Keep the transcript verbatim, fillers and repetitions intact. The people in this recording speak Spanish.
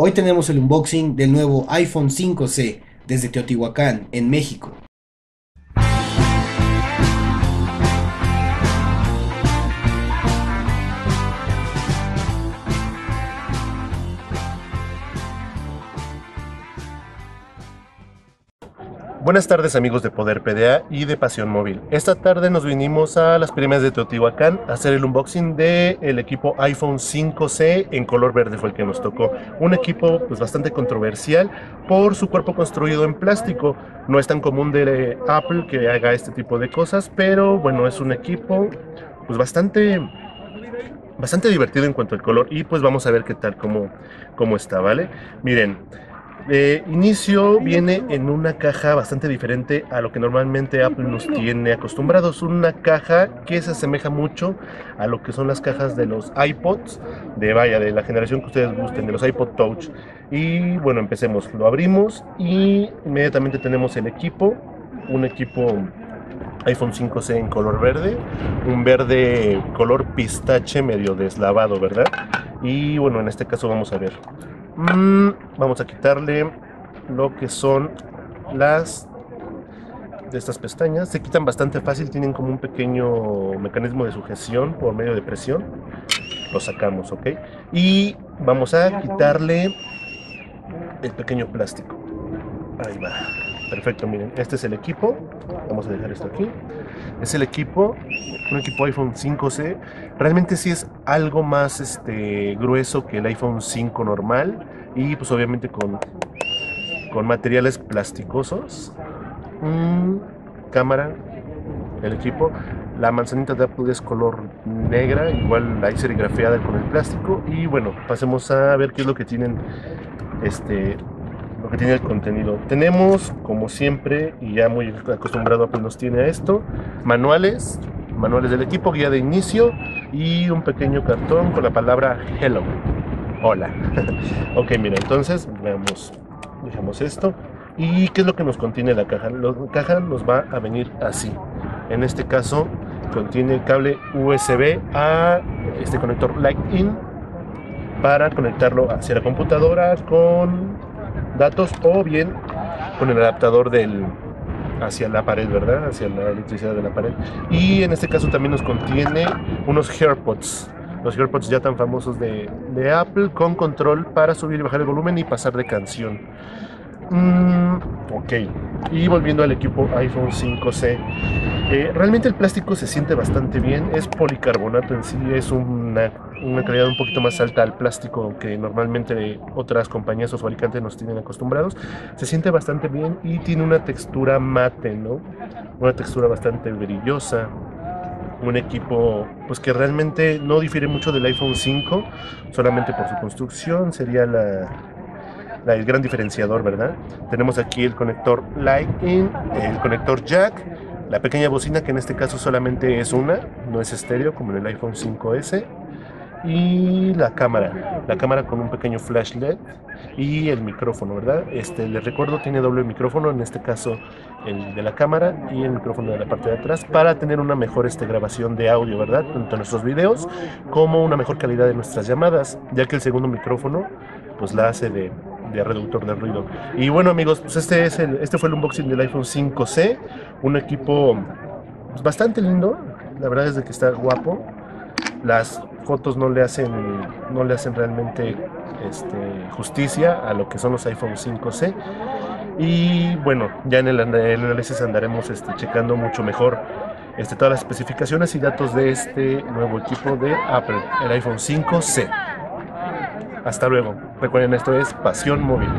Hoy tenemos el unboxing del nuevo iPhone cinco C desde Teotihuacán, en México. Buenas tardes amigos de Poder P D A y de Pasión Móvil. Esta tarde nos vinimos a las pirámides de Teotihuacán a hacer el unboxing del equipo iPhone cinco C en color verde, fue el que nos tocó. Un equipo pues, bastante controversial por su cuerpo construido en plástico. No es tan común de Apple que haga este tipo de cosas, pero bueno, es un equipo pues, bastante, bastante divertido en cuanto al color. Y pues vamos a ver qué tal, cómo, cómo está, ¿vale? Miren. Eh, inicio viene en una caja bastante diferente a lo que normalmente Apple nos tiene acostumbrados. Una caja que se asemeja mucho a lo que son las cajas de los iPods, de vaya, de la generación que ustedes gusten, de los iPod Touch. Y bueno, empecemos. Lo abrimos y inmediatamente tenemos el equipo. Un equipo iPhone cinco C en color verde. Un verde color pistache medio deslavado, ¿verdad? Y bueno, en este caso vamos a ver. Vamos a quitarle lo que son las de estas pestañas. Se quitan bastante fácil, tienen como un pequeño mecanismo de sujeción por medio de presión. Lo sacamos, ok. Y vamos a quitarle el pequeño plástico. Ahí va. Perfecto, miren, este es el equipo. Vamos a dejar esto aquí. Es el equipo, un equipo iPhone cinco C. Realmente sí es algo más este, grueso que el iPhone cinco normal. Y pues obviamente con, con materiales plasticosos. Mm, cámara, el equipo. La manzanita de Apple es color negra, igual hay serigrafiada con el plástico. Y bueno, pasemos a ver qué es lo que tienen, este, lo que tiene el contenido. Tenemos, como siempre, y ya muy acostumbrado Apple nos tiene a esto, manuales. Manuales del equipo, guía de inicio y un pequeño cartón con la palabra hello, hola. Ok, mira, entonces veamos, dejamos esto. ¿Y qué es lo que nos contiene la caja? La caja nos va a venir así. En este caso contiene el cable U S B a este conector Lightning para conectarlo hacia la computadora con datos o bien con el adaptador del hacia la pared, ¿verdad? Hacia la electricidad de la pared. Y en este caso también nos contiene unos AirPods, los AirPods ya tan famosos de, de Apple, con control para subir y bajar el volumen y pasar de canción. Mm, ok, y volviendo al equipo iPhone cinco C, eh, realmente el plástico se siente bastante bien, es policarbonato en sí, es una, una calidad un poquito más alta al plástico que normalmente otras compañías o fabricantes nos tienen acostumbrados. Se siente bastante bien y tiene una textura mate, ¿no? Una textura bastante brillosa. Un equipo pues que realmente no difiere mucho del iPhone cinco, solamente por su construcción sería la... el gran diferenciador, ¿verdad? Tenemos aquí el conector Lightning, el conector jack, la pequeña bocina que en este caso solamente es una, no es estéreo como en el iPhone cinco S, y la cámara, la cámara con un pequeño flash L E D y el micrófono, ¿verdad? Este, les recuerdo, tiene doble micrófono, en este caso el de la cámara y el micrófono de la parte de atrás para tener una mejor este, grabación de audio, ¿verdad? Tanto en nuestros videos como una mejor calidad de nuestras llamadas, ya que el segundo micrófono pues la hace de de reductor de ruido. Y bueno amigos, pues este es el, este fue el unboxing del iPhone cinco C, un equipo pues, bastante lindo, la verdad es de que está guapo. Las fotos no le hacen no le hacen realmente este, justicia a lo que son los iPhone cinco C. Y bueno, ya en el, en el análisis andaremos este, checando mucho mejor este, todas las especificaciones y datos de este nuevo equipo de Apple, el iPhone cinco C. Hasta luego. Recuerden, esto es Pasión Móvil.